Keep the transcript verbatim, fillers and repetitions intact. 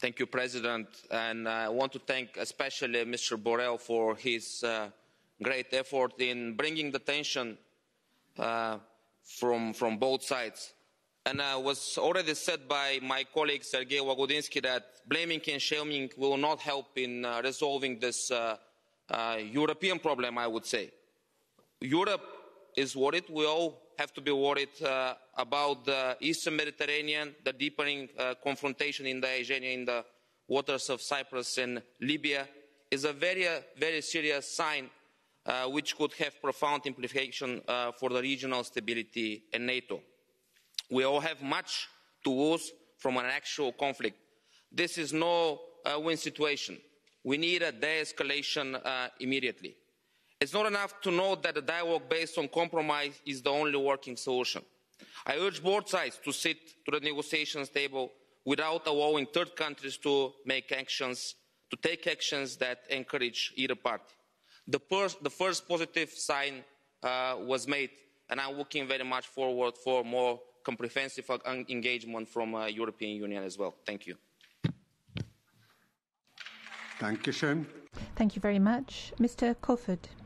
Thank you, President. And I want to thank especially Mister Borrell for his uh, great effort in bringing the tension uh, from, from both sides. And I was already said by my colleague Sergei Lagodinsky that blaming and shaming will not help in uh, resolving this uh, uh, European problem, I would say. Europe is worried. We all have to be worried uh, about the Eastern Mediterranean, the deepening uh, confrontation in the Aegean, in the waters of Cyprus and Libya, is a very, very serious sign uh, which could have profound implications uh, for the regional stability and NATO. We all have much to lose from an actual conflict. This is no uh, win situation. We need a de-escalation uh, immediately. It's not enough to know that a dialogue based on compromise is the only working solution. I urge both sides to sit to the negotiations table without allowing third countries to make actions, to take actions that encourage either party. The, the first positive sign uh, was made, and I'm looking very much forward for more comprehensive engagement from the uh, European Union as well. Thank you. Thank you very much. Mister Kofod.